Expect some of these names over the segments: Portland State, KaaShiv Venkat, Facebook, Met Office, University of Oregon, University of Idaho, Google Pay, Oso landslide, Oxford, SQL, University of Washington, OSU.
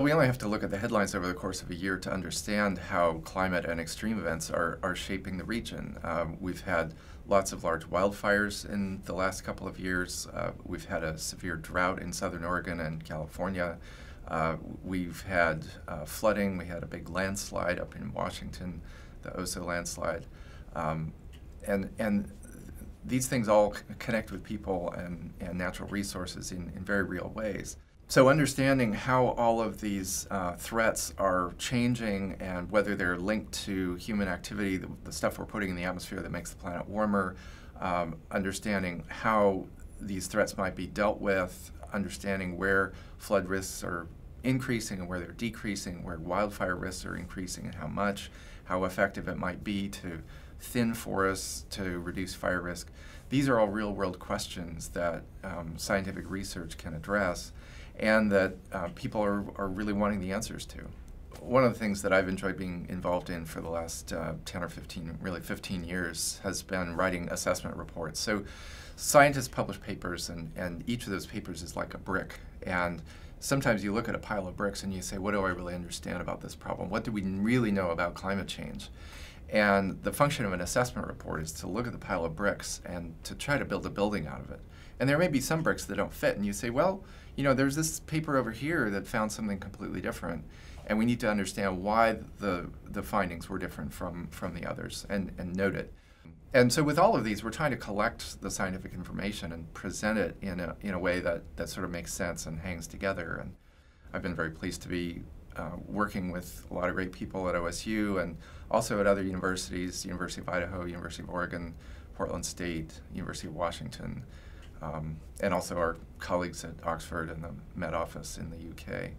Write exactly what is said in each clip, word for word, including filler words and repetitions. We only have to look at the headlines over the course of a year to understand how climate and extreme events are, are shaping the region. Um, we've had lots of large wildfires in the last couple of years. Uh, we've had a severe drought in southern Oregon and California. Uh, we've had uh, flooding. We had a big landslide up in Washington, the Oso landslide. Um, and, and these things all connect with people and, and natural resources in, in very real ways. So understanding how all of these uh, threats are changing and whether they're linked to human activity, the, the stuff we're putting in the atmosphere that makes the planet warmer, um, understanding how these threats might be dealt with, understanding where flood risks are increasing and where they're decreasing, where wildfire risks are increasing and how much, how effective it might be to thin forests to reduce fire risk. These are all real-world questions that um, scientific research can address and that uh, people are, are really wanting the answers to. One of the things that I've enjoyed being involved in for the last uh, ten or fifteen, really fifteen years, has been writing assessment reports. So scientists publish papers, and, and each of those papers is like a brick. And sometimes you look at a pile of bricks and you say, what do I really understand about this problem? What do we really know about climate change? And the function of an assessment report is to look at the pile of bricks and to try to build a building out of it. And there may be some bricks that don't fit, and you say, well, you know, there's this paper over here that found something completely different, and we need to understand why the, the findings were different from, from the others and, and note it. And so with all of these, we're trying to collect the scientific information and present it in a, in a way that, that sort of makes sense and hangs together. And I've been very pleased to be Uh, working with a lot of great people at O S U and also at other universities, University of Idaho, University of Oregon, Portland State, University of Washington, um, and also our colleagues at Oxford and the Met Office in the U K.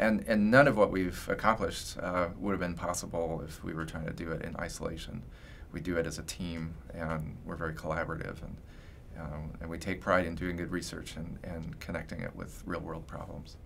And, and none of what we've accomplished uh, would have been possible if we were trying to do it in isolation. We do it as a team, and we're very collaborative, and, um, and we take pride in doing good research and, and connecting it with real-world problems.